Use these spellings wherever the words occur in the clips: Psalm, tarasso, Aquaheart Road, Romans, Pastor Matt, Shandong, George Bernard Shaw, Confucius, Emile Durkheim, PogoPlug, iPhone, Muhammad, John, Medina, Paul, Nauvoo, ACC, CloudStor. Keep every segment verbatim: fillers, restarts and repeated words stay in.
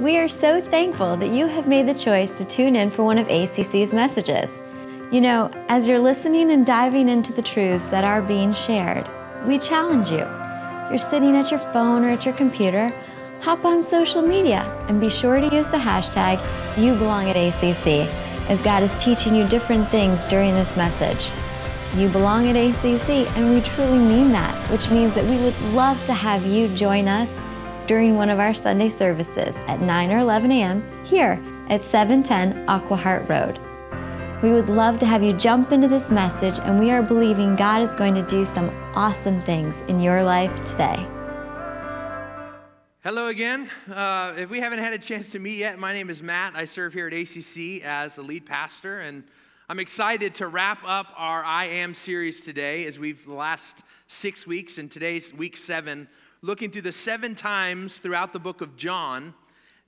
We are so thankful that you have made the choice to tune in for one of A C C's messages. You know, as you're listening and diving into the truths that are being shared, we challenge you. You're sitting at your phone or at your computer, hop on social media and be sure to use the hashtag You Belong at A C C, as God is teaching you different things during this message. You belong at A C C, and we truly mean that, which means that we would love to have you join us during one of our Sunday services at nine or eleven a m here at seven ten Aquaheart Road. We would love to have you jump into this message, and we are believing God is going to do some awesome things in your life today. Hello again. Uh, if we haven't had a chance to meet yet, my name is Matt. I serve here at A C C as the lead pastor, and I'm excited to wrap up our I Am series today, as we've the last six weeks, and today's week seven, looking through the seven times throughout the book of John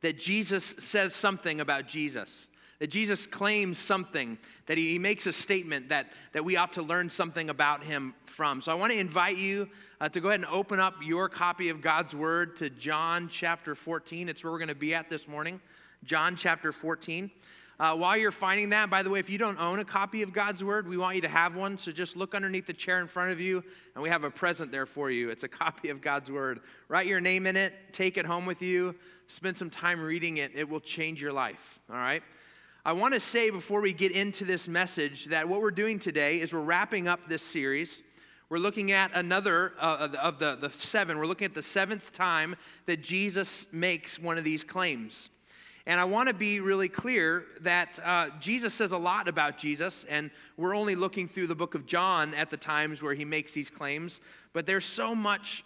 that Jesus says something about Jesus, that Jesus claims something, that he makes a statement that, that we ought to learn something about him from. So I want to invite you uh, to go ahead and open up your copy of God's Word to John chapter fourteen. It's where we're going to be at this morning, John chapter fourteen. Uh, while you're finding that, by the way, if you don't own a copy of God's Word, we want you to have one. So just look underneath the chair in front of you, and we have a present there for you. It's a copy of God's Word. Write your name in it. Take it home with you. Spend some time reading it. It will change your life, all right? I want to say before we get into this message that what we're doing today is we're wrapping up this series. We're looking at another uh, of the, the seven. We're looking at the seventh time that Jesus makes one of these claims. And I want to be really clear that uh, Jesus says a lot about Jesus, and we're only looking through the book of John at the times where he makes these claims, but there's so much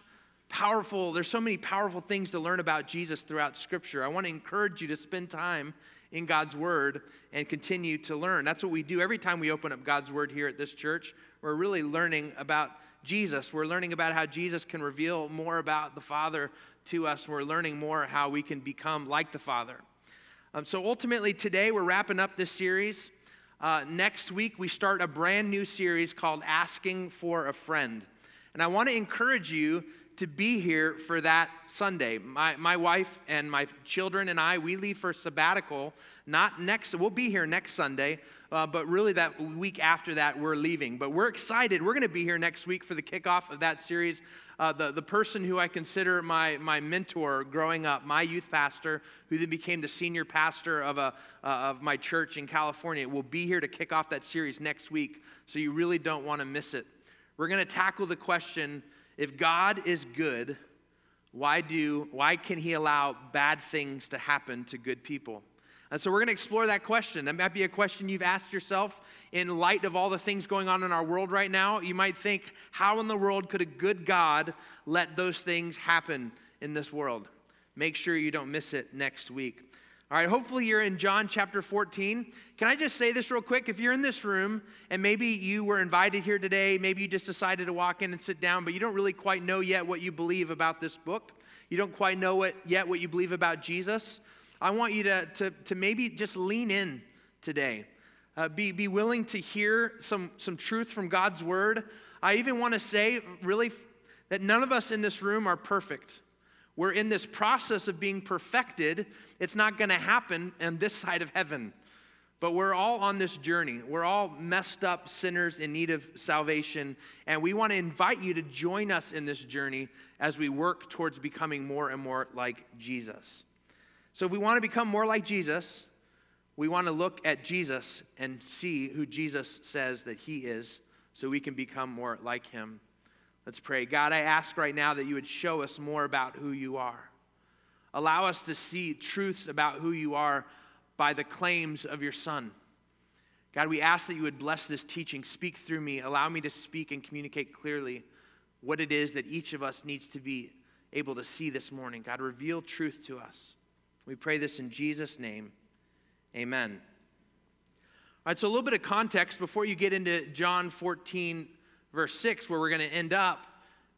powerful, there's so many powerful things to learn about Jesus throughout Scripture. I want to encourage you to spend time in God's Word and continue to learn. That's what we do every time we open up God's Word here at this church. We're really learning about Jesus. We're learning about how Jesus can reveal more about the Father to us. We're learning more how we can become like the Father. Um, so ultimately today we're wrapping up this series. Uh, next week we start a brand new series called Asking for a Friend. And I want to encourage you to be here for that Sunday. My, my wife and my children and I, we leave for sabbatical. Not next, we'll be here next Sunday, uh, but really that week after that we're leaving. But we're excited. We're going to be here next week for the kickoff of that series. Uh, the, the person who I consider my, my mentor growing up, my youth pastor, who then became the senior pastor of, a, uh, of my church in California, will be here to kick off that series next week. So you really don't want to miss it. We're going to tackle the question, if God is good, why do, why can he allow bad things to happen to good people? And so we're going to explore that question. That might be a question you've asked yourself in light of all the things going on in our world right now. You might think, how in the world could a good God let those things happen in this world? Make sure you don't miss it next week. All right, hopefully you're in John chapter fourteen. Can I just say this real quick? If you're in this room and maybe you were invited here today, maybe you just decided to walk in and sit down, but you don't really quite know yet what you believe about this book. You don't quite know what, yet what you believe about Jesus. I want you to, to, to maybe just lean in today. Uh, be, be willing to hear some, some truth from God's Word. I even want to say really that none of us in this room are perfect. We're in this process of being perfected. It's not going to happen on this side of heaven. But we're all on this journey. We're all messed up sinners in need of salvation. And we want to invite you to join us in this journey as we work towards becoming more and more like Jesus. So if we want to become more like Jesus, we want to look at Jesus and see who Jesus says that he is so we can become more like him. Let's pray. God, I ask right now that you would show us more about who you are. Allow us to see truths about who you are by the claims of your Son. God, we ask that you would bless this teaching. Speak through me. Allow me to speak and communicate clearly what it is that each of us needs to be able to see this morning. God, reveal truth to us. We pray this in Jesus' name. Amen. All right, so a little bit of context before you get into John fourteen, verse six, where we're going to end up.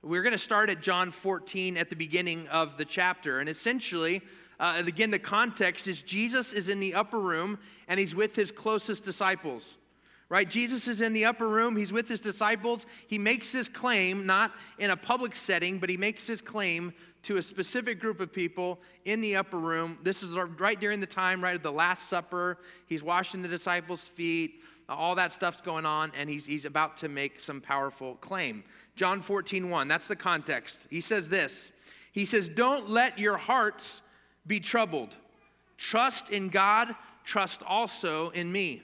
We're going to start at John fourteen at the beginning of the chapter. And essentially, uh, again, the context is Jesus is in the upper room, and he's with his closest disciples. right? Jesus is in the upper room. He's with his disciples. He makes his claim, not in a public setting, but he makes his claim to a specific group of people in the upper room. This is right during the time, right at the Last Supper. He's washing the disciples' feet. All that stuff's going on, and he's, he's about to make some powerful claim. John fourteen one, that's the context. He says this. He says, don't let your hearts be troubled. Trust in God, trust also in me.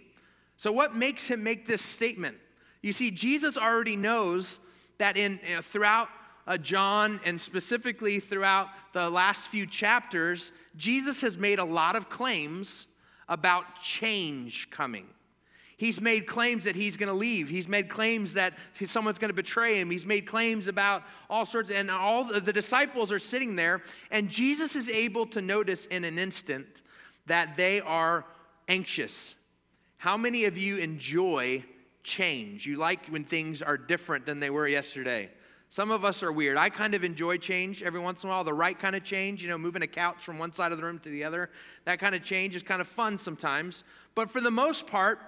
So what makes him make this statement? You see, Jesus already knows that in you know, throughout uh, John and specifically throughout the last few chapters, Jesus has made a lot of claims about change coming. He's made claims that he's going to leave. He's made claims that someone's going to betray him. He's made claims about all sorts. And all the disciples are sitting there. And Jesus is able to notice in an instant that they are anxious. How many of you enjoy change? You like when things are different than they were yesterday. Some of us are weird. I kind of enjoy change every once in a while, the right kind of change, you know, moving a couch from one side of the room to the other. That kind of change is kind of fun sometimes. But for the most part,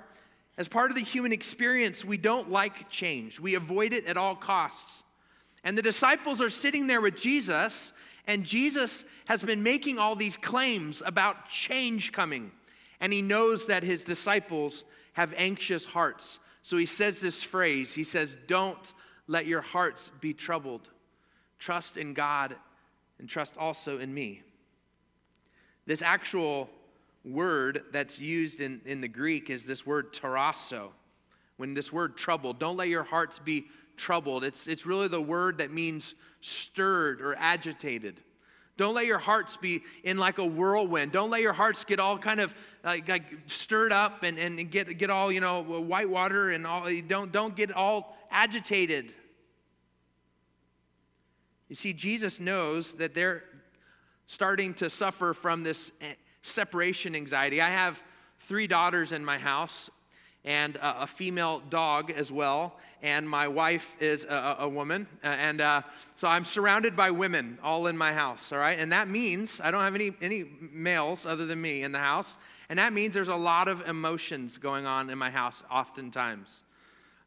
as part of the human experience, we don't like change. We avoid it at all costs. And the disciples are sitting there with Jesus, and Jesus has been making all these claims about change coming. And he knows that his disciples have anxious hearts. So he says this phrase. He says, don't let your hearts be troubled. Trust in God and trust also in me. This actual word that's used in, in the Greek is this word tarasso. When this word troubled, don't let your hearts be troubled. It's, it's really the word that means stirred or agitated. Don't let your hearts be in like a whirlwind. Don't let your hearts get all kind of like, like stirred up and, and get, get all, you know, white water and all. Don't, don't get all agitated. You see, Jesus knows that they're starting to suffer from this separation anxiety. I have three daughters in my house and uh, a female dog as well. And my wife is a, a woman. Uh, and uh, so I'm surrounded by women all in my house, all right? And that means I don't have any, any males other than me in the house. And that means there's a lot of emotions going on in my house oftentimes.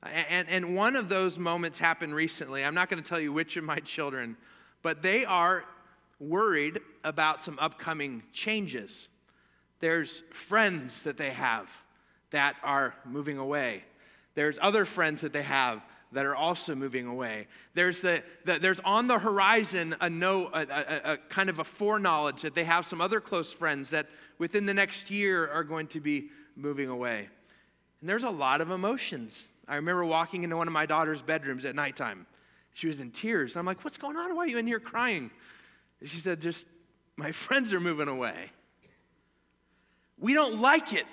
And, and one of those moments happened recently. I'm not going to tell you which of my children, but they are worried about some upcoming changes. There's friends that they have that are moving away. There's other friends that they have that are also moving away. There's the, the there's on the horizon a no a, a, a kind of a foreknowledge that they have some other close friends that within the next year are going to be moving away. And there's a lot of emotions. I remember walking into one of my daughter's bedrooms at nighttime. She was in tears. I'm like, what's going on? Why are you in here crying? She said, just, my friends are moving away. We don't like it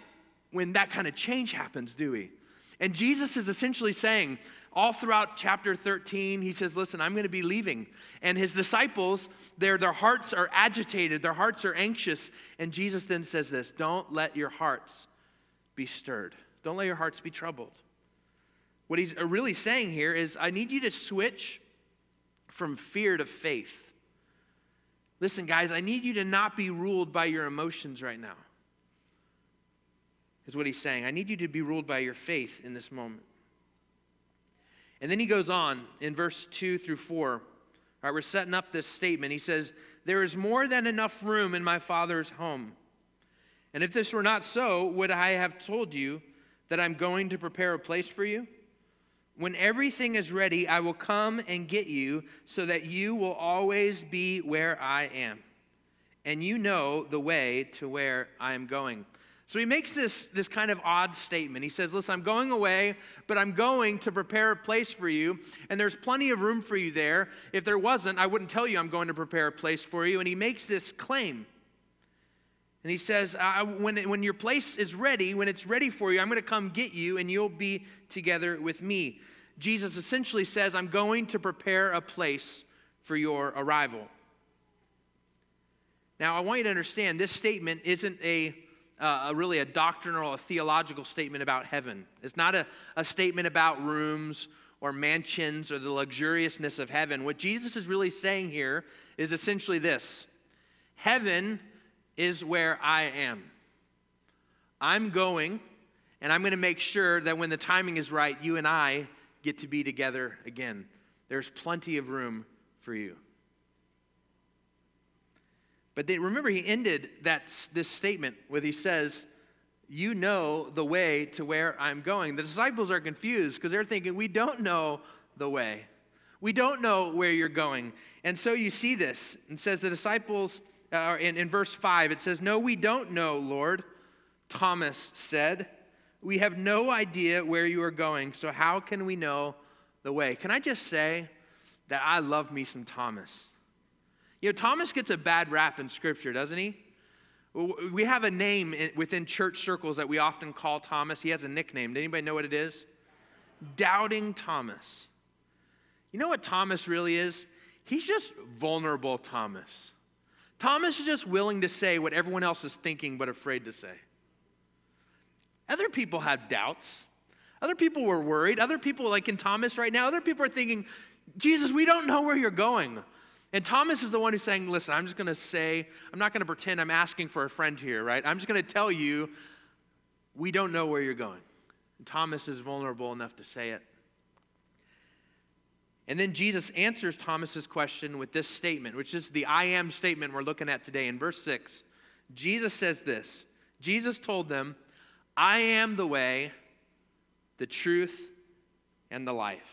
when that kind of change happens, do we? And Jesus is essentially saying, all throughout chapter thirteen, he says, listen, I'm going to be leaving. And his disciples, their, their hearts are agitated. Their hearts are anxious. And Jesus then says this, don't let your hearts be stirred. Don't let your hearts be troubled. What he's really saying here is, I need you to switch from fear to faith. Listen, guys, I need you to not be ruled by your emotions right now, is what he's saying. I need you to be ruled by your faith in this moment. And then he goes on in verse two through four. All right, we're setting up this statement. He says, there is more than enough room in my Father's home. And if this were not so, would I have told you that I'm going to prepare a place for you? When everything is ready, I will come and get you so that you will always be where I am. And you know the way to where I am going. So he makes this, this kind of odd statement. He says, listen, I'm going away, but I'm going to prepare a place for you. And there's plenty of room for you there. If there wasn't, I wouldn't tell you I'm going to prepare a place for you. And he makes this claim. And he says, I, when, when your place is ready, when it's ready for you, I'm going to come get you and you'll be together with me. Jesus essentially says, I'm going to prepare a place for your arrival. Now, I want you to understand this statement isn't a, uh, a really a doctrinal, a theological statement about heaven. It's not a, a statement about rooms or mansions or the luxuriousness of heaven. What Jesus is really saying here is essentially this. Heaven is where I am. I'm going, And I'm going to make sure that when the timing is right, you and I get to be together again. There's plenty of room for you. But then remember, he ended that, this statement with, he says, you know the way to where I'm going. The disciples are confused because they're thinking, we don't know the way. We don't know where you're going. And so you see this. It says the disciples, uh, in, in verse five, it says, no, we don't know, Lord, Thomas said. We have no idea where you are going, so how can we know the way? Can I just say that I love me some Thomas? You know, Thomas gets a bad rap in Scripture, doesn't he? We have a name within church circles that we often call Thomas. He has a nickname. Does anybody know what it is? Doubting Thomas. You know what Thomas really is? He's just vulnerable Thomas. Thomas is just willing to say what everyone else is thinking but afraid to say. Other people have doubts. Other people were worried. Other people, like in Thomas right now, other people are thinking, Jesus, we don't know where you're going. And Thomas is the one who's saying, listen, I'm just going to say, I'm not going to pretend I'm asking for a friend here, right? I'm just going to tell you, we don't know where you're going. And Thomas is vulnerable enough to say it. And then Jesus answers Thomas's question with this statement, which is the I am statement we're looking at today. In verse six, Jesus says this. Jesus told them, I am the way, the truth, and the life.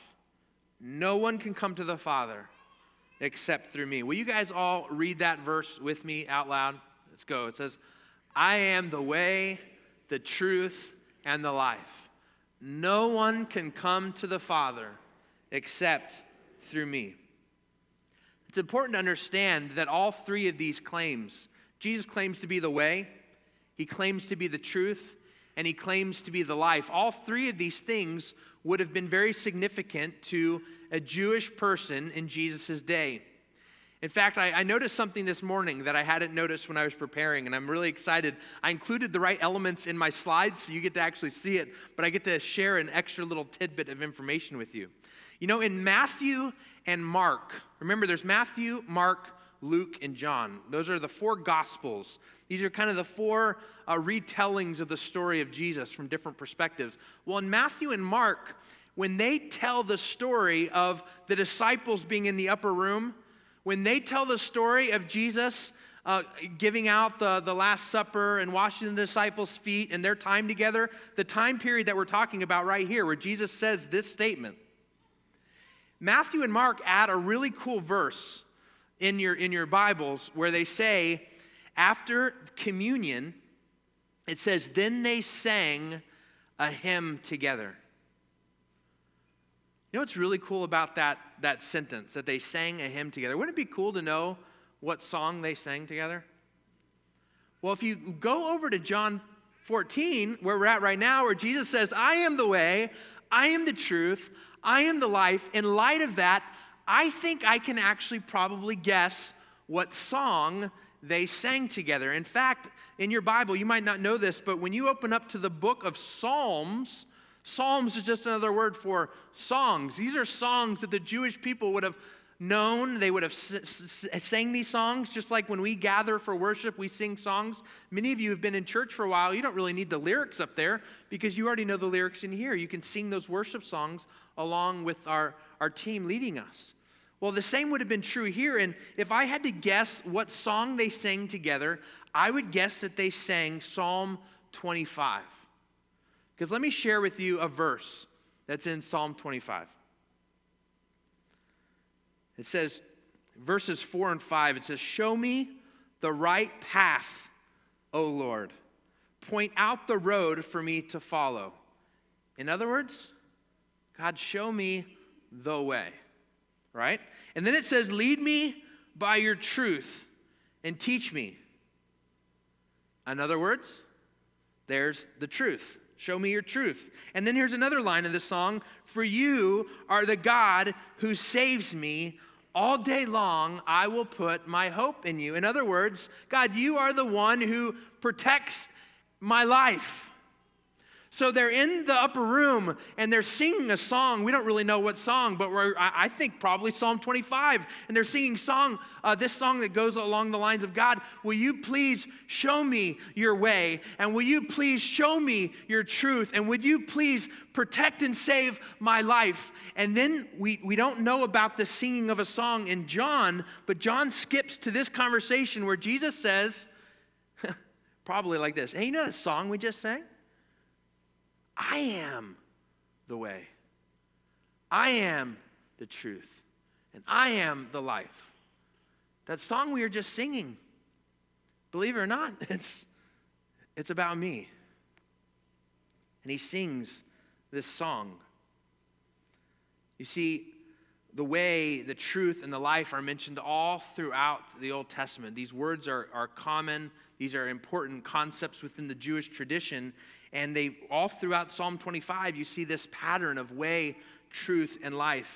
No one can come to the Father except through me. Will you guys all read that verse with me out loud? Let's go. It says, I am the way, the truth, and the life. No one can come to the Father except through me. It's important to understand that all three of these claims, Jesus claims to be the way, he claims to be the truth, and he claims to be the life. All three of these things would have been very significant to a Jewish person in Jesus' day. In fact, I, I noticed something this morning that I hadn't noticed when I was preparing, and I'm really excited. I included the right elements in my slides, so you get to actually see it, but I get to share an extra little tidbit of information with you. You know, in Matthew and Mark, remember there's Matthew, Mark, Luke, and John. Those are the four Gospels. These are kind of the four uh, retellings of the story of Jesus from different perspectives. Well, in Matthew and Mark, when they tell the story of the disciples being in the upper room, when they tell the story of Jesus uh, giving out the, the Last Supper and washing the disciples' feet and their time together, the time period that we're talking about right here where Jesus says this statement, Matthew and Mark add a really cool verse in your, in your Bibles where they say, after communion, it says, then they sang a hymn together. You know what's really cool about that, that sentence, that they sang a hymn together? Wouldn't it be cool to know what song they sang together? Well, if you go over to John fourteen, where we're at right now, where Jesus says, I am the way, I am the truth, I am the life. In light of that, I think I can actually probably guess what song they sang together. In fact, in your Bible, you might not know this, but when you open up to the book of Psalms, Psalms is just another word for songs. These are songs that the Jewish people would have known. They would have sang these songs, just like when we gather for worship, we sing songs. Many of you have been in church for a while. You don't really need the lyrics up there because you already know the lyrics in here. You can sing those worship songs along with our, our team leading us. Well, the same would have been true here, and if I had to guess what song they sang together, I would guess that they sang Psalm twenty-five. Because let me share with you a verse that's in Psalm twenty-five. It says, verses four and five, it says, show me the right path, O Lord. Point out the road for me to follow. In other words, God, show me the way. Right? And then it says, lead me by your truth and teach me. In other words, there's the truth. Show me your truth. And then here's another line of this song. For you are the God who saves me. All day long I will put my hope in you. In other words, God, you are the one who protects my life. So they're in the upper room, and they're singing a song. We don't really know what song, but we're, I think probably Psalm twenty-five. And they're singing song, uh, this song that goes along the lines of, God, will you please show me your way? And will you please show me your truth? And would you please protect and save my life? And then we, we don't know about the singing of a song in John, but John skips to this conversation where Jesus says, probably like this, hey, you know that song we just sang? I am the way, I am the truth, and I am the life. That song we were just singing, believe it or not, it's, it's about me. And he sings this song. You see, the way, the truth, and the life are mentioned all throughout the Old Testament. These words are, are common. These are important concepts within the Jewish tradition. And they all throughout Psalm twenty-five, you see this pattern of way, truth, and life.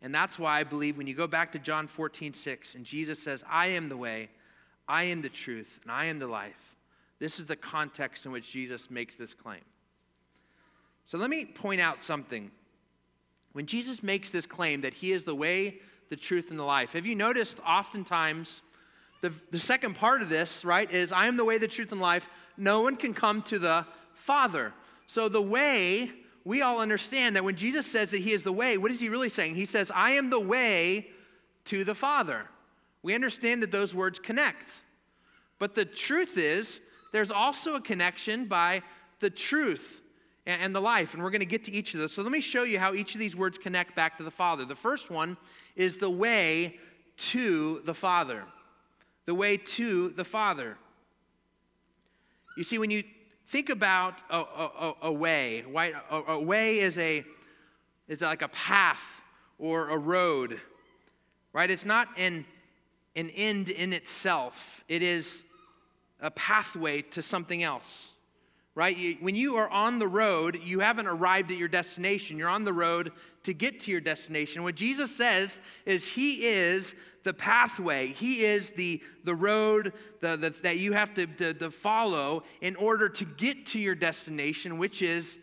And that's why I believe when you go back to John fourteen six, and Jesus says, I am the way, I am the truth, and I am the life. This is the context in which Jesus makes this claim. So let me point out something. When Jesus makes this claim that he is the way, the truth, and the life, have you noticed oftentimes the, the second part of this, right, is I am the way, the truth, and life. No one can come to the Father. So the way, we all understand that when Jesus says that he is the way, what is he really saying? He says, I am the way to the Father. We understand that those words connect. But the truth is, there's also a connection by the truth and, and the life. And we're going to get to each of those. So let me show you how each of these words connect back to the Father. The first one is the way to the Father. The way to the Father. You see, when you think about a, a, a way, why, a, a way is a is like a path or a road, right? It's not an, an end in itself. It is a pathway to something else, right? You, when you are on the road, you haven't arrived at your destination. You're on the road to get to your destination. What Jesus says is he is the pathway. He is the, the road the, the, that you have to, to, to follow in order to get to your destination, which is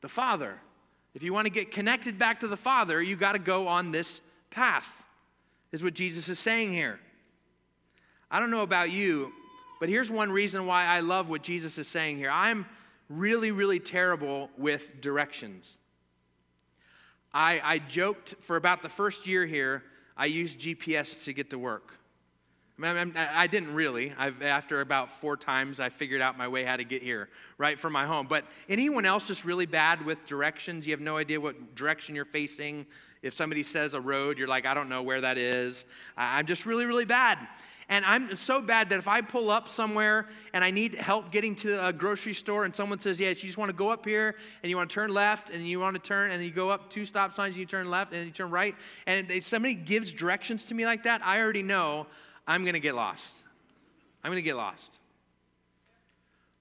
the Father. If you want to get connected back to the Father, you've got to go on this path, is what Jesus is saying here. I don't know about you, but here's one reason why I love what Jesus is saying here. I'm really, really terrible with directions. I, I joked for about the first year here, I used G P S to get to work. I, mean, I didn't really. I've, after about four times, I figured out my way how to get here, right, from my home. But anyone else just really bad with directions? You have no idea what direction you're facing. If somebody says a road, you're like, I don't know where that is. I'm just really, really bad. And I'm so bad that if I pull up somewhere and I need help getting to a grocery store and someone says, yes, you just want to go up here and you want to turn left and you want to turn and you go up two stop signs and you turn left and you turn right. And if somebody gives directions to me like that, I already know I'm going to get lost. I'm going to get lost.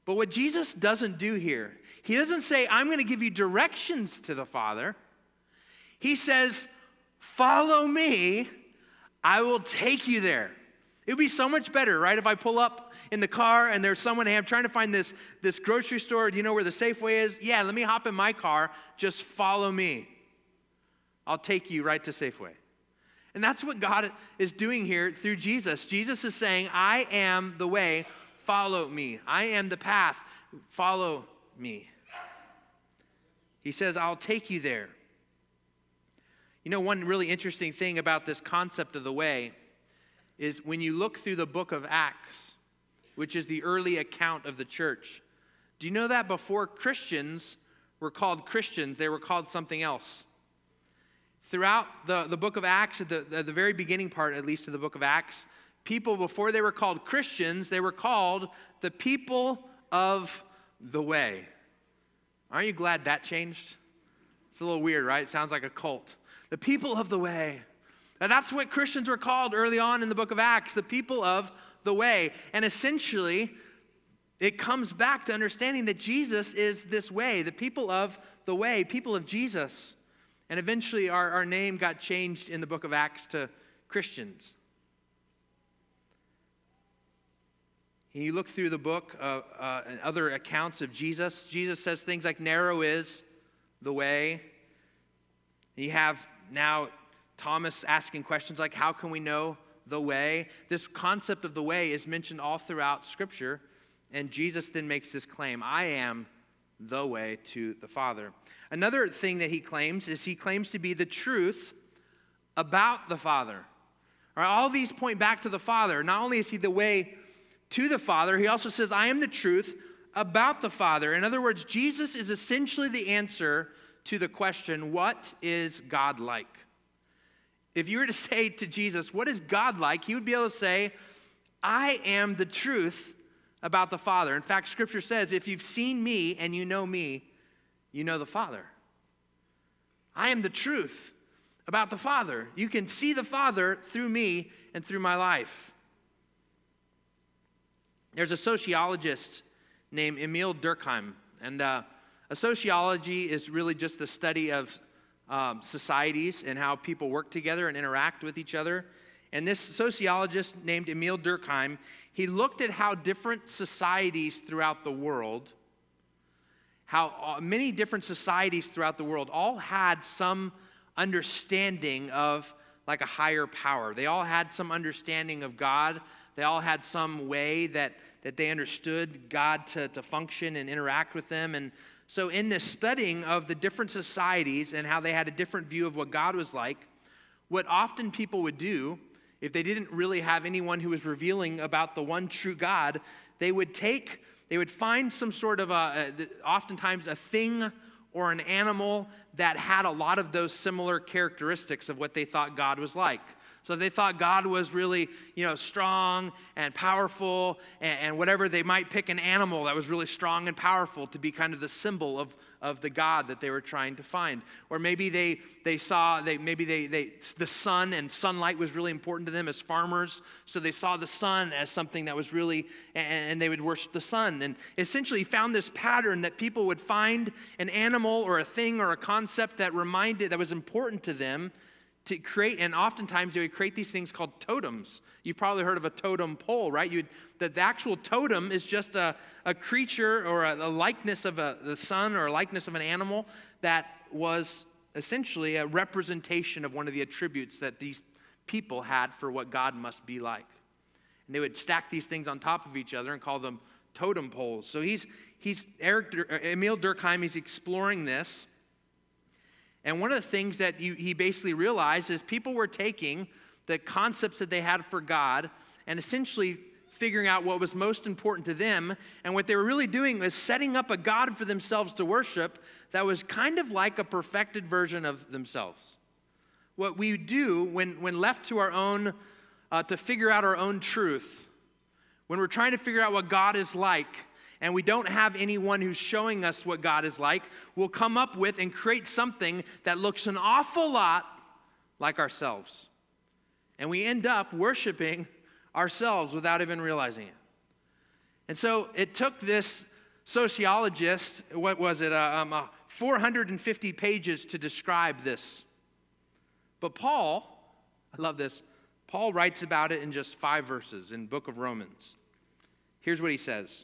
But what Jesus doesn't do here, he doesn't say, I'm going to give you directions to the Father. He says, follow me, I will take you there. It would be so much better, right, if I pull up in the car and there's someone, hey, I'm trying to find this, this grocery store. Do you know where the Safeway is? Yeah, let me hop in my car. Just follow me. I'll take you right to Safeway. And that's what God is doing here through Jesus. Jesus is saying, I am the way. Follow me. I am the path. Follow me. He says, I'll take you there. You know, one really interesting thing about this concept of the way is when you look through the book of Acts, which is the early account of the church, do you know that before Christians were called Christians, they were called something else? Throughout the, the book of Acts, at the, the, the very beginning part, at least of the book of Acts, people, before they were called Christians, they were called the people of the way. Aren't you glad that changed? It's a little weird, right? It sounds like a cult. The people of the way. And that's what Christians were called early on in the book of Acts, the people of the way. And essentially, it comes back to understanding that Jesus is this way, the people of the way, people of Jesus. And eventually, our, our name got changed in the book of Acts to Christians. And you look through the book uh, uh, and other accounts of Jesus. Jesus says things like, narrow is the way. And you have now Thomas asking questions like, how can we know the way? This concept of the way is mentioned all throughout Scripture. And Jesus then makes this claim, I am the way to the Father. Another thing that he claims is he claims to be the truth about the Father. All right, all these point back to the Father. Not only is he the way to the Father, he also says, I am the truth about the Father. In other words, Jesus is essentially the answer to the question, what is God like? If you were to say to Jesus, what is God like? He would be able to say, I am the truth about the Father. In fact, Scripture says, if you've seen me and you know me, you know the Father. I am the truth about the Father. You can see the Father through me and through my life. There's a sociologist named Emile Durkheim, and uh, a sociology is really just the study of um, societies and how people work together and interact with each other. And this sociologist named Emile Durkheim, he looked at how different societies throughout the world, how many different societies throughout the world all had some understanding of like a higher power. They all had some understanding of God. They all had some way that, that they understood God to, to function and interact with them. And so in this studying of the different societies and how they had a different view of what God was like, what often people would do if they didn't really have anyone who was revealing about the one true God, they would take, they would find some sort of a, oftentimes a thing or an animal that had a lot of those similar characteristics of what they thought God was like. So they thought God was really, you know, strong and powerful and, and whatever, they might pick an animal that was really strong and powerful to be kind of the symbol of, of the God that they were trying to find. Or maybe they, they saw, they, maybe they, they, the sun and sunlight was really important to them as farmers. So they saw the sun as something that was really, and, and they would worship the sun. And essentially found this pattern that people would find an animal or a thing or a concept that reminded, that was important to them, to create, and oftentimes they would create these things called totems. You've probably heard of a totem pole, right? You'd, the, the actual totem is just a, a creature or a, a likeness of a, the sun or a likeness of an animal that was essentially a representation of one of the attributes that these people had for what God must be like. And they would stack these things on top of each other and call them totem poles. So he's, he's Eric, Emile Durkheim, he's exploring this. And one of the things that you, he basically realized is people were taking the concepts that they had for God and essentially figuring out what was most important to them. And what they were really doing was setting up a God for themselves to worship that was kind of like a perfected version of themselves. What we do when, when left to our own, uh, to figure out our own truth, when we're trying to figure out what God is like, and we don't have anyone who's showing us what God is like, we'll come up with and create something that looks an awful lot like ourselves. And we end up worshiping ourselves without even realizing it. And so it took this sociologist, what was it, uh, um, uh, four hundred fifty pages to describe this. But Paul, I love this, Paul writes about it in just five verses in the book of Romans. Here's what he says.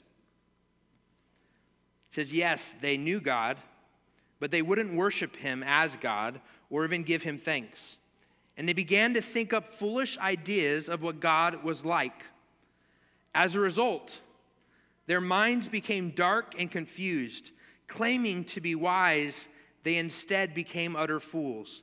It says, yes, they knew God, but they wouldn't worship him as God or even give him thanks. And they began to think up foolish ideas of what God was like. As a result, their minds became dark and confused. Claiming to be wise, they instead became utter fools.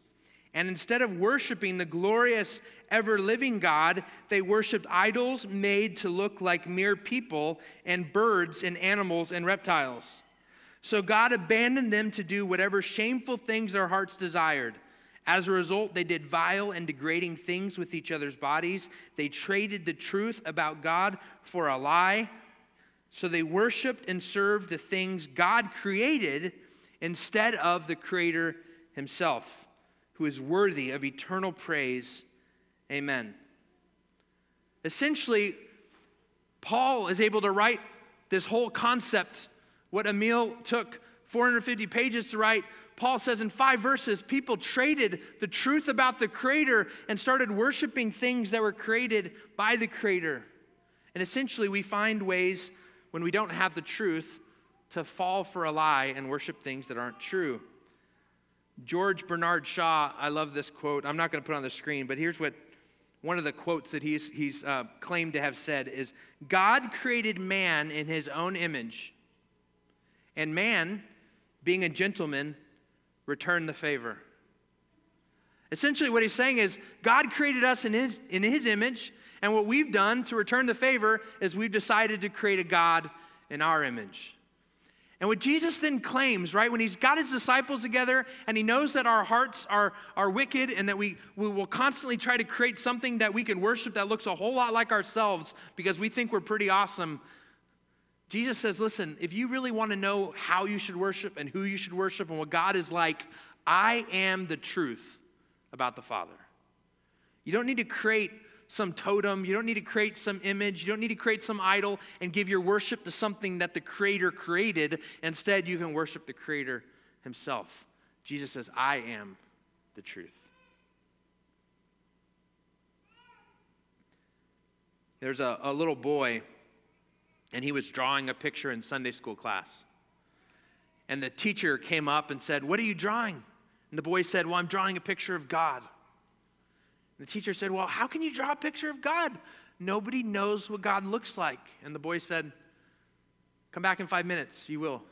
And instead of worshiping the glorious, ever-living God, they worshiped idols made to look like mere people and birds and animals and reptiles. So God abandoned them to do whatever shameful things their hearts desired. As a result, they did vile and degrading things with each other's bodies. They traded the truth about God for a lie. So they worshiped and served the things God created instead of the Creator himself, who is worthy of eternal praise. Amen. Essentially, Paul is able to write this whole concept, what Emile took four hundred fifty pages to write. Paul says in five verses, people traded the truth about the Creator and started worshiping things that were created by the Creator. And essentially, we find ways when we don't have the truth to fall for a lie and worship things that aren't true. George Bernard Shaw, I love this quote. I'm not going to put it on the screen, but here's what one of the quotes that he's, he's uh, claimed to have said is, God created man in his own image, and man, being a gentleman, returned the favor. Essentially what he's saying is, God created us in his, in his image, and what we've done to return the favor is we've decided to create a God in our image. And what Jesus then claims, right, when he's got his disciples together and he knows that our hearts are, are wicked and that we, we will constantly try to create something that we can worship that looks a whole lot like ourselves because we think we're pretty awesome, Jesus says, listen, if you really want to know how you should worship and who you should worship and what God is like, I am the truth about the Father. You don't need to create some totem. You don't need to create some image. You don't need to create some idol and give your worship to something that the Creator created. Instead, you can worship the Creator himself. Jesus says, I am the truth. There's a, a little boy, and he was drawing a picture in Sunday school class. And the teacher came up and said, what are you drawing? And the boy said, well, I'm drawing a picture of God. The teacher said, well, how can you draw a picture of God? Nobody knows what God looks like. And the boy said, come back in five minutes, you will.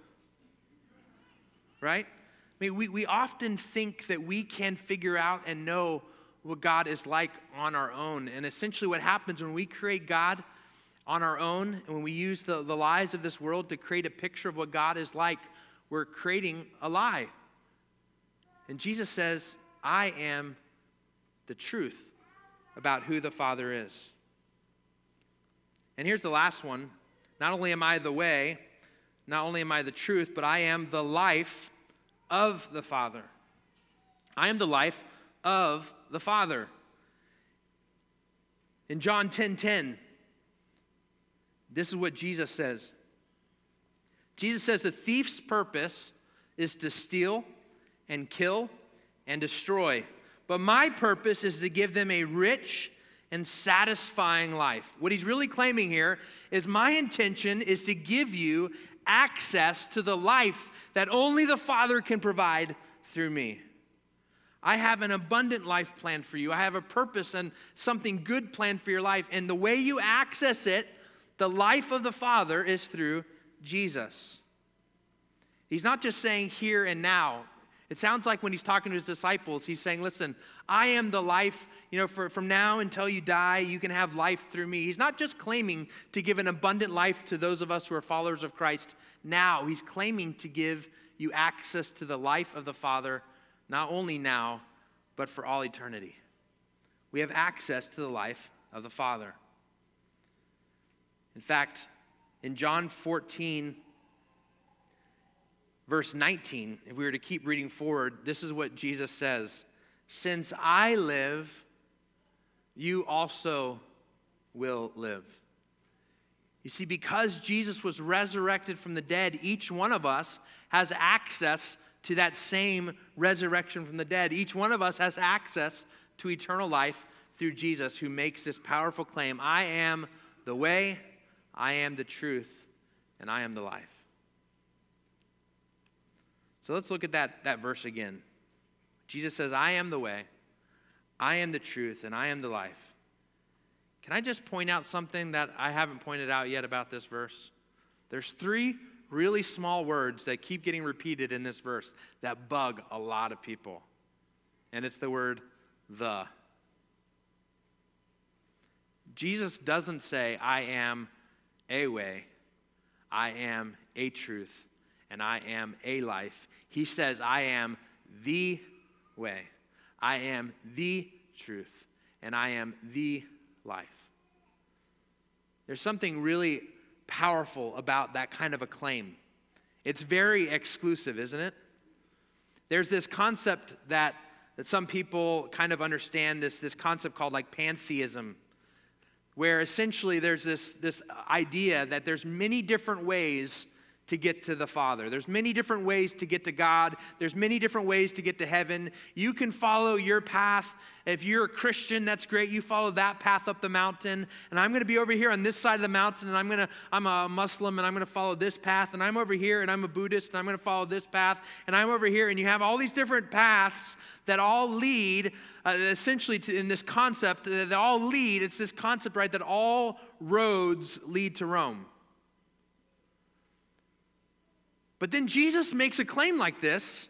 Right? I mean, we, we often think that we can figure out and know what God is like on our own. And essentially what happens when we create God on our own and when we use the, the lies of this world to create a picture of what God is like, we're creating a lie. And Jesus says, I am the truth about who the Father is. And here's the last one. Not only am I the way, not only am I the truth, but I am the life of the Father. I am the life of the Father. In John ten ten, this is what Jesus says. Jesus says the thief's purpose is to steal and kill and destroy. But my purpose is to give them a rich and satisfying life. What he's really claiming here is my intention is to give you access to the life that only the Father can provide through me. I have an abundant life planned for you. I have a purpose and something good planned for your life. And the way you access it, the life of the Father, is through Jesus. He's not just saying here and now. It sounds like when he's talking to his disciples, he's saying, listen, I am the life, you know, for, from now until you die, you can have life through me. He's not just claiming to give an abundant life to those of us who are followers of Christ now. He's claiming to give you access to the life of the Father, not only now, but for all eternity. We have access to the life of the Father. In fact, in John fourteen, verse nineteen, if we were to keep reading forward, this is what Jesus says. Since I live, you also will live. You see, because Jesus was resurrected from the dead, each one of us has access to that same resurrection from the dead. Each one of us has access to eternal life through Jesus, who makes this powerful claim. I am the way, I am the truth, and I am the life. So let's look at that, that verse again. Jesus says, I am the way, I am the truth, and I am the life. Can I just point out something that I haven't pointed out yet about this verse? There's three really small words that keep getting repeated in this verse that bug a lot of people. And it's the word, the. Jesus doesn't say, I am a way, I am a truth, and I am a life. He says, I am the way, I am the truth, and I am the life. There's something really powerful about that kind of a claim. It's very exclusive, isn't it? There's this concept that, that some people kind of understand, this, this concept called like pantheism, where essentially there's this, this idea that there's many different ways to get to the Father. There's many different ways to get to God. There's many different ways to get to heaven. You can follow your path. If you're a Christian, that's great. You follow that path up the mountain. And I'm going to be over here on this side of the mountain, and I'm going to, I'm a Muslim, and I'm going to follow this path. And I'm over here, and I'm a Buddhist, and I'm going to follow this path. And I'm over here, and you have all these different paths that all lead, uh, essentially to, in this concept, uh, that all lead, it's this concept, right, that all roads lead to Rome. But then Jesus makes a claim like this,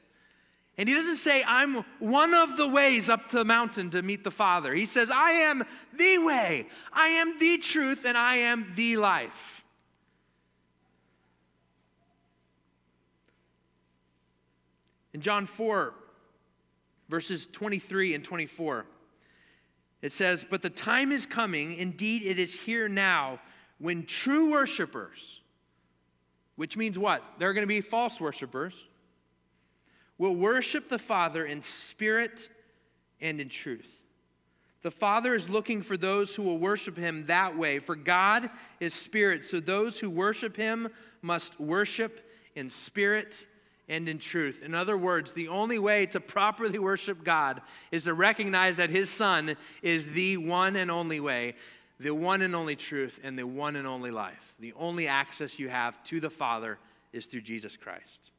and he doesn't say, I'm one of the ways up the mountain to meet the Father. He says, I am the way, I am the truth, and I am the life. In John four, verses twenty-three and twenty-four, it says, but the time is coming, indeed it is here now, when true worshipers, which means what? There are going to be false worshipers, will worship the Father in spirit and in truth. The Father is looking for those who will worship Him that way, for God is spirit, so those who worship Him must worship in spirit and in truth. In other words, the only way to properly worship God is to recognize that His Son is the one and only way, the one and only truth, and the one and only life. The only access you have to the Father is through Jesus Christ.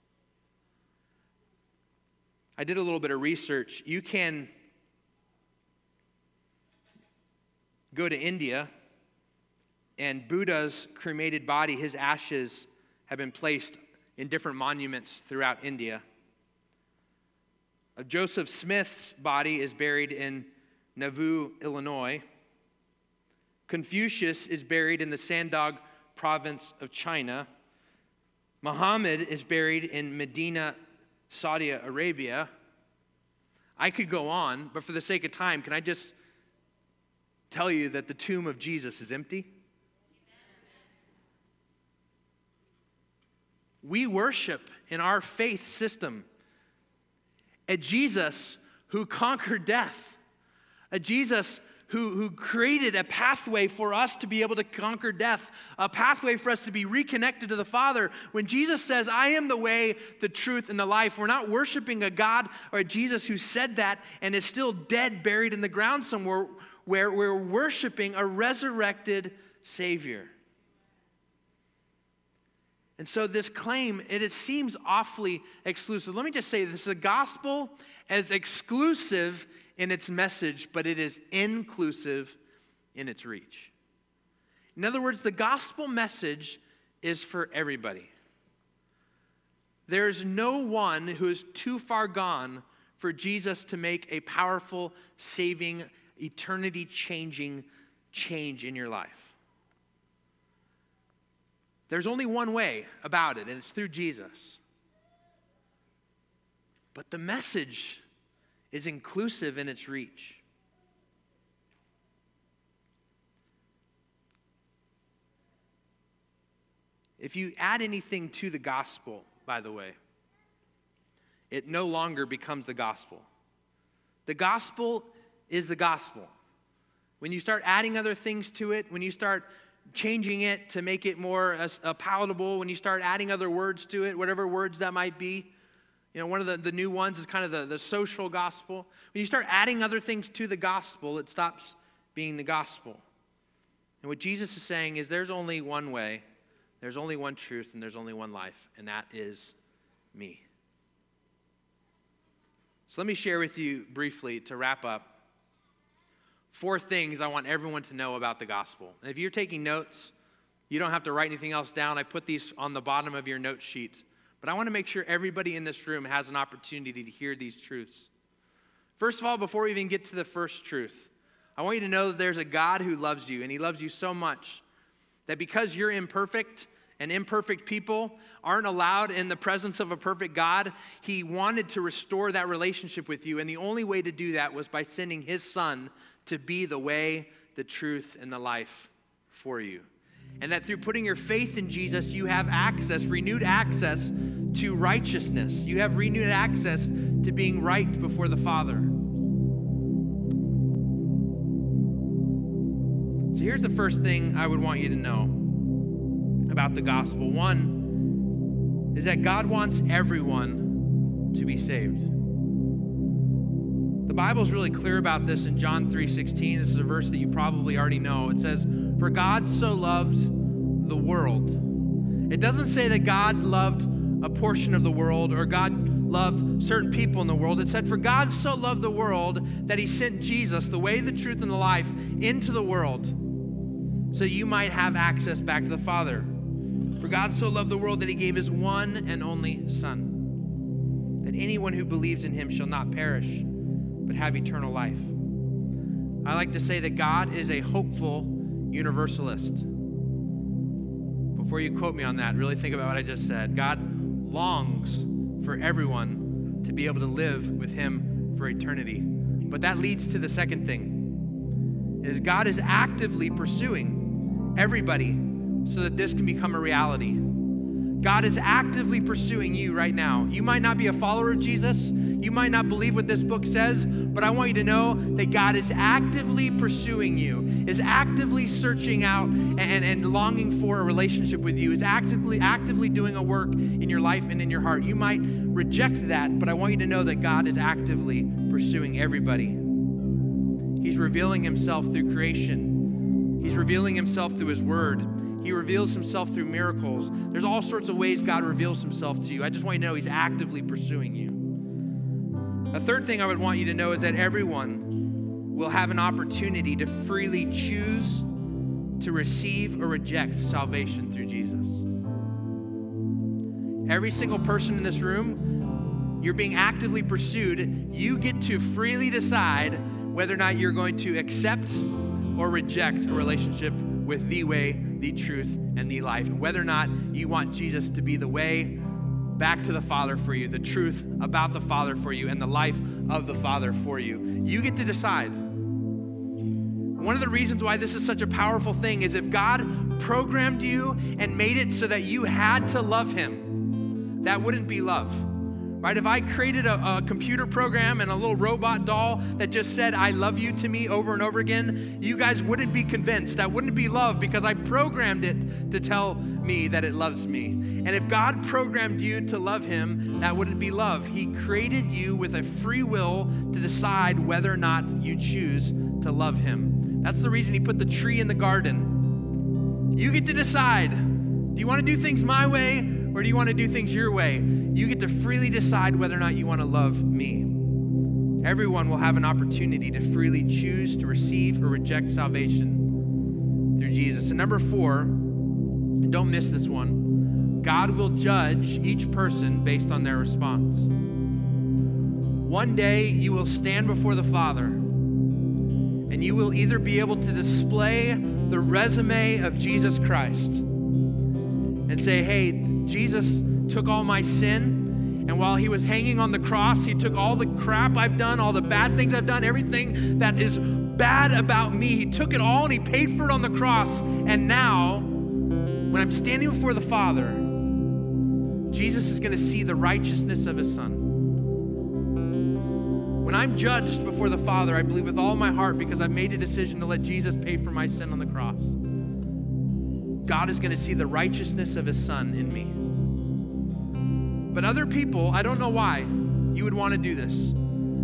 I did a little bit of research. You can go to India, and Buddha's cremated body, his ashes have been placed in different monuments throughout India. Joseph Smith's body is buried in Nauvoo, Illinois. Confucius is buried in the Shandong province of China. Muhammad is buried in Medina, Saudi Arabia. I could go on, but for the sake of time, can I just tell you that the tomb of Jesus is empty? We worship in our faith system a Jesus who conquered death, a Jesus Who, who created a pathway for us to be able to conquer death, a pathway for us to be reconnected to the Father. When Jesus says, I am the way, the truth, and the life, we're not worshiping a God or a Jesus who said that and is still dead, buried in the ground somewhere, where we're worshiping a resurrected Savior. And so this claim, it, it seems awfully exclusive. Let me just say this, the gospel is exclusive in its message, but it is inclusive in its reach. In other words, the gospel message is for everybody. There is no one who is too far gone for Jesus to make a powerful, saving, eternity-changing change in your life. There's only one way about it, and it's through Jesus. But the message is inclusive in its reach. If you add anything to the gospel, by the way, it no longer becomes the gospel. The gospel is the gospel. When you start adding other things to it, when you start changing it to make it more uh, palatable, when you start adding other words to it, whatever words that might be. You know, one of the, the new ones is kind of the, the social gospel. When you start adding other things to the gospel, it stops being the gospel. And what Jesus is saying is there's only one way, there's only one truth, and there's only one life, and that is me. So let me share with you briefly, to wrap up, four things I want everyone to know about the gospel. And if you're taking notes, you don't have to write anything else down. I put these on the bottom of your note sheet. But I want to make sure everybody in this room has an opportunity to hear these truths. First of all, before we even get to the first truth, I want you to know that there's a God who loves you, and He loves you so much that because you're imperfect, and imperfect people aren't allowed in the presence of a perfect God, He wanted to restore that relationship with you, and the only way to do that was by sending His Son to be the way, the truth, and the life for you. And that through putting your faith in Jesus, you have access, renewed access to righteousness. You have renewed access to being right before the Father. So here's the first thing I would want you to know about the gospel. One is that God wants everyone to be saved. The Bible's really clear about this in John three sixteen. This is a verse that you probably already know. It says, "For God so loved the world." It doesn't say that God loved a portion of the world or God loved certain people in the world. It said, "For God so loved the world that he sent Jesus, the way, the truth, and the life, into the world so you might have access back to the Father. For God so loved the world that he gave his one and only Son, that anyone who believes in him shall not perish, but have eternal life." I like to say that God is a hopeful universalist. Before you quote me on that, really think about what I just said. God longs for everyone to be able to live with him for eternity. But that leads to the second thing, is God is actively pursuing everybody so that this can become a reality. God is actively pursuing you right now. You might not be a follower of Jesus. You might not believe what this book says, but I want you to know that God is actively pursuing you, is actively searching out and, and, and longing for a relationship with you, is actively, actively doing a work in your life and in your heart. You might reject that, but I want you to know that God is actively pursuing everybody. He's revealing himself through creation. He's revealing himself through his word. He reveals himself through miracles. There's all sorts of ways God reveals himself to you. I just want you to know he's actively pursuing you. A third thing I would want you to know is that everyone will have an opportunity to freely choose to receive or reject salvation through Jesus. Every single person in this room, you're being actively pursued. You get to freely decide whether or not you're going to accept or reject a relationship with the way, the truth, and the life, and whether or not you want Jesus to be the way back to the Father for you, the truth about the Father for you, and the life of the Father for you. You get to decide. One of the reasons why this is such a powerful thing is if God programmed you and made it so that you had to love him, that wouldn't be love. Right? If I created a, a computer program and a little robot doll that just said, "I love you" to me over and over again, you guys wouldn't be convinced. That wouldn't be love, because I programmed it to tell me that it loves me. And if God programmed you to love him, that wouldn't be love. He created you with a free will to decide whether or not you choose to love him. That's the reason he put the tree in the garden. You get to decide. Do you want to do things my way, or do you want to do things your way? You get to freely decide whether or not you want to love me. Everyone will have an opportunity to freely choose to receive or reject salvation through Jesus. And number four, and don't miss this one, God will judge each person based on their response. One day you will stand before the Father, and you will either be able to display the resume of Jesus Christ and say, "Hey, Jesus took all my sin, and while he was hanging on the cross, he took all the crap I've done, all the bad things I've done, everything that is bad about me. He took it all and he paid for it on the cross. And now, when I'm standing before the Father, Jesus is going to see the righteousness of his Son. When I'm judged before the Father, I believe with all my heart, because I've made a decision to let Jesus pay for my sin on the cross, God is going to see the righteousness of his Son in me." But other people, I don't know why you would want to do this.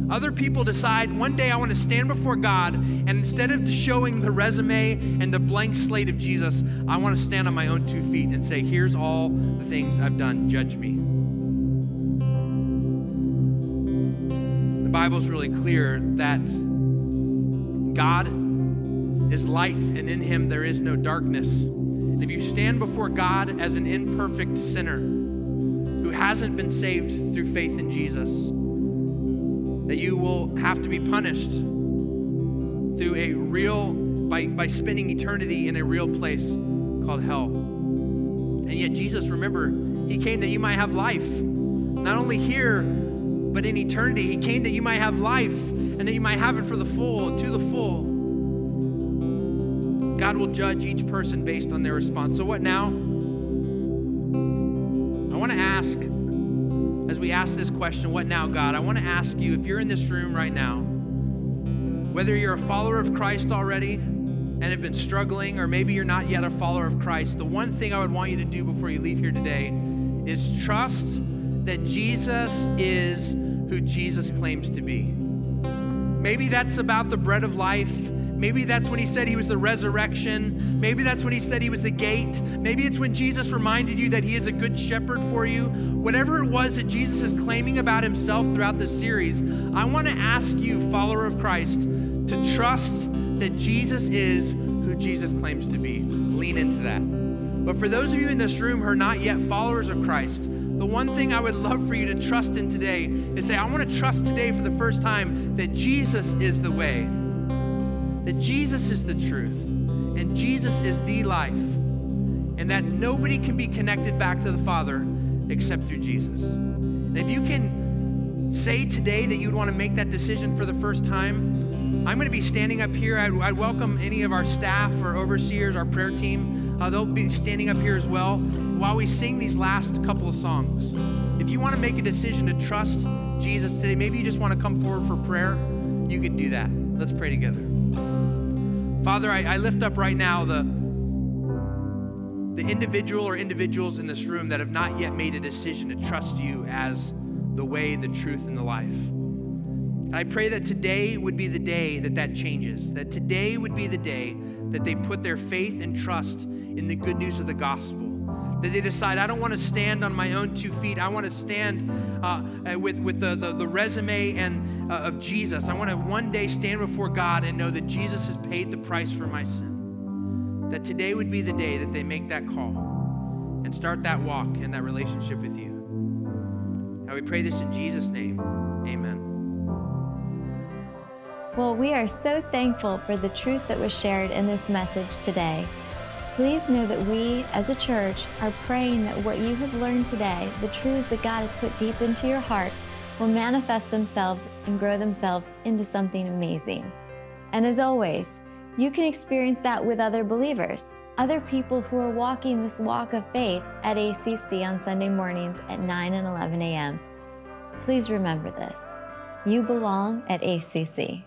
Other people decide, "One day I want to stand before God, and instead of showing the resume and the blank slate of Jesus, I want to stand on my own two feet and say, here's all the things I've done. Judge me." The Bible's really clear that God is light, and in him there is no darkness. And if you stand before God as an imperfect sinner, who hasn't been saved through faith in Jesus, that you will have to be punished through a real, by, by spending eternity in a real place called hell. And yet Jesus, remember, he came that you might have life. Not only here, but in eternity. He came that you might have life, and that you might have it for the full, to the full. God will judge each person based on their response. So what now? I want to ask, as we ask this question, what now, God? I want to ask you, if you're in this room right now, whether you're a follower of Christ already and have been struggling, or maybe you're not yet a follower of Christ, the one thing I would want you to do before you leave here today is trust that Jesus is who Jesus claims to be. Maybe that's about the bread of life. Maybe that's when he said he was the resurrection. Maybe that's when he said he was the gate. Maybe it's when Jesus reminded you that he is a good shepherd for you. Whatever it was that Jesus is claiming about himself throughout this series, I want to ask you, follower of Christ, to trust that Jesus is who Jesus claims to be. Lean into that. But for those of you in this room who are not yet followers of Christ, the one thing I would love for you to trust in today is say, I want to trust today for the first time that Jesus is the way, that Jesus is the truth, and Jesus is the life, and that nobody can be connected back to the Father except through Jesus. And if you can say today that you'd want to make that decision for the first time, I'm going to be standing up here. I'd, I'd welcome any of our staff or overseers, our prayer team. Uh, they'll be standing up here as well while we sing these last couple of songs. If you want to make a decision to trust Jesus today, maybe you just want to come forward for prayer, you can do that. Let's pray together. Father, I, I lift up right now the, the individual or individuals in this room that have not yet made a decision to trust you as the way, the truth, and the life. And I pray that today would be the day that that changes, that today would be the day that they put their faith and trust in the good news of the gospel, that they decide, I don't want to stand on my own two feet. I want to stand uh, with, with the, the, the resume and Uh, of Jesus. I want to one day stand before God and know that Jesus has paid the price for my sin. That today would be the day that they make that call and start that walk and that relationship with you. Now we pray this in Jesus' name. Amen. Well, we are so thankful for the truth that was shared in this message today. Please know that we, as a church, are praying that what you have learned today, the truths that God has put deep into your heart, will manifest themselves and grow themselves into something amazing. And as always, you can experience that with other believers, other people who are walking this walk of faith at A C C on Sunday mornings at nine and eleven a m Please remember this. You belong at A C C.